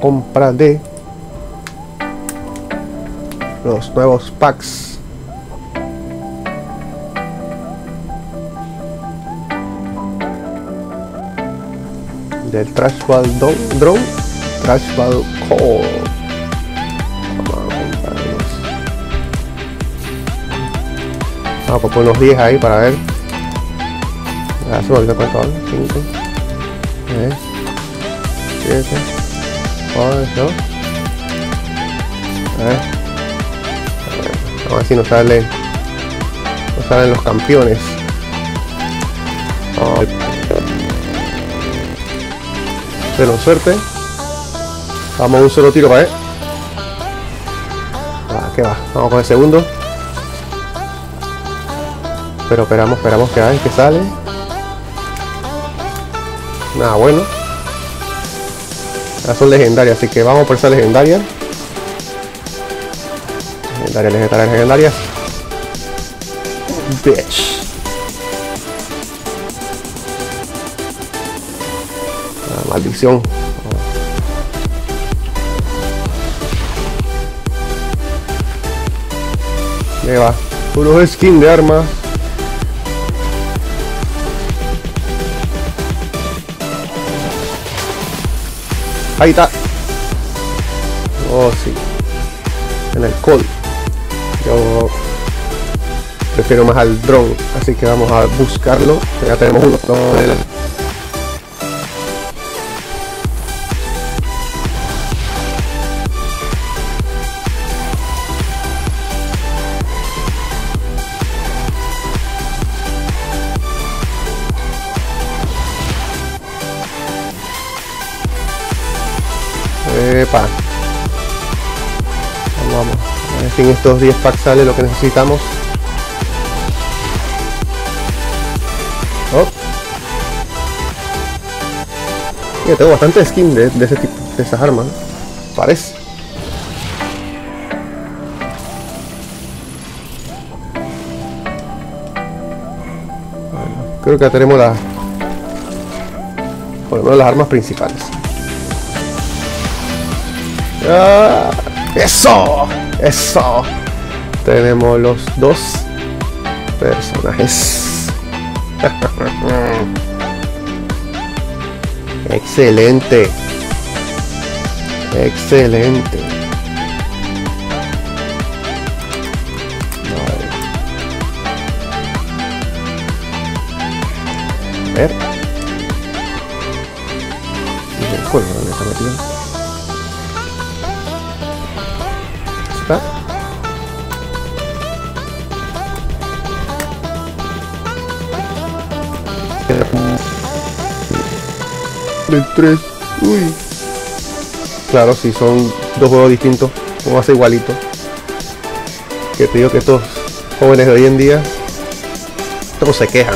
compra de los nuevos packs. Del Trashball Draw, Trashball Call. Vamos a comprarlos. Vamos a poner los 10 ahí para ver. Ah, se me olvidó cuánto hablo. 5, 6, 7, 8. A ver. Vamos a ver si nos sale. Nos salen los campeones. Oh. Pero suerte. Vamos a un solo tiro para él. Ah, que va. Vamos con el segundo. Pero esperamos que que sale. Nada, bueno. Ya son legendarias, así que vamos por esa legendaria. Legendarias. Bitch. Maldición. Lleva unos skins de armas. Ahí está. Oh, sí. En el call. Yo prefiero más al dron. Así que vamos a buscarlo. Ya tenemos uno. Epa. Vamos a ver si en estos 10 packs sale lo que necesitamos. Oh. Mira, tengo bastante skin de ese tipo, de esas armas, ¿no? Parece. Bueno, creo que ya tenemos por lo menos las armas principales. Ah, eso. Tenemos los dos personajes. Excelente. Vale. A ver. ¿Qué juego dónde está metido? Del 3, uy, claro, si son dos juegos distintos, no va a ser igualito. Que te digo que estos jóvenes de hoy en día todos se quejan.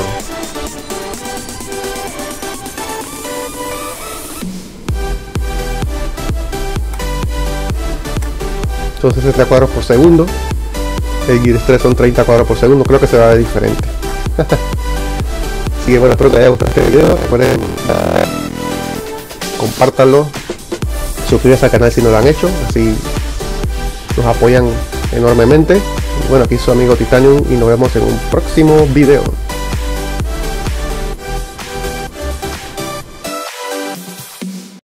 Son 60 cuadros por segundo, el Gears 3 son 30 cuadros por segundo, creo que se va a ver diferente. Así que bueno, espero que les haya gustado este video. Recuerden, compártanlo, suscríbanse al canal si no lo han hecho, así nos apoyan enormemente. Y bueno, aquí su amigo Titanium y nos vemos en un próximo video.